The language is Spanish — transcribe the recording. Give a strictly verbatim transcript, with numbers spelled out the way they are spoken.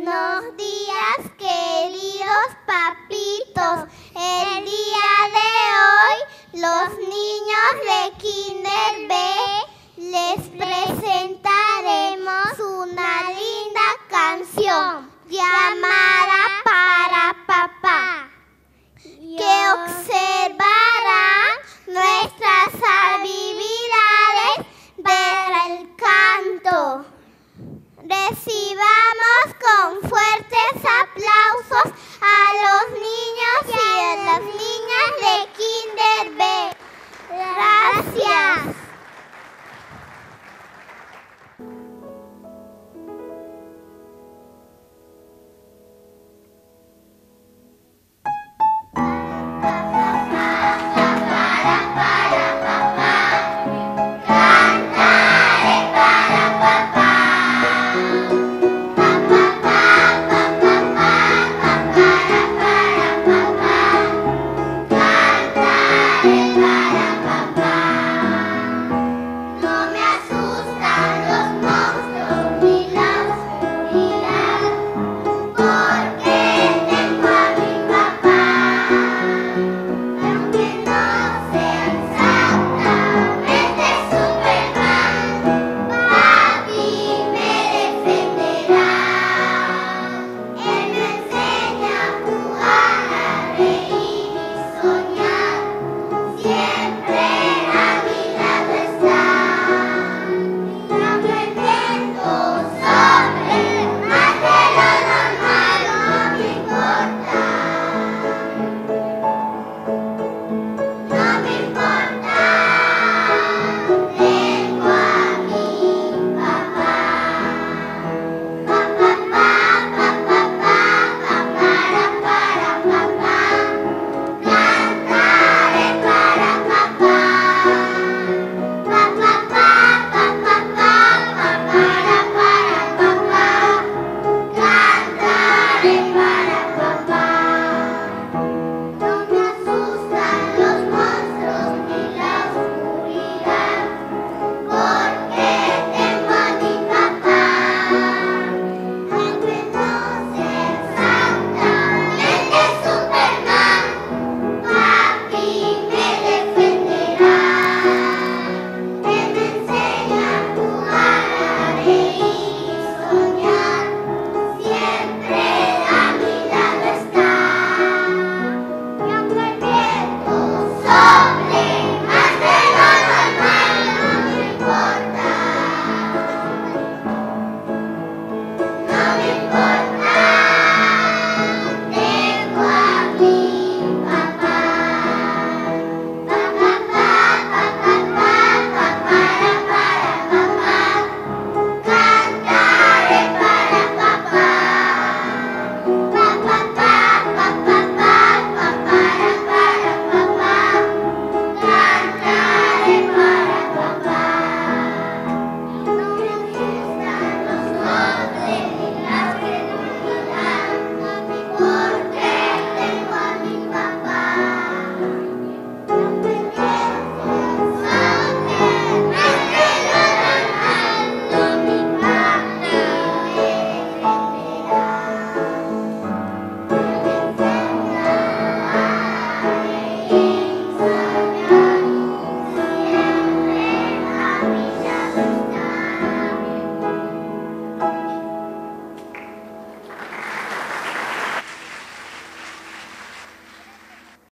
Buenos días, queridos papitos. El día de hoy los niños de Kinder B les presento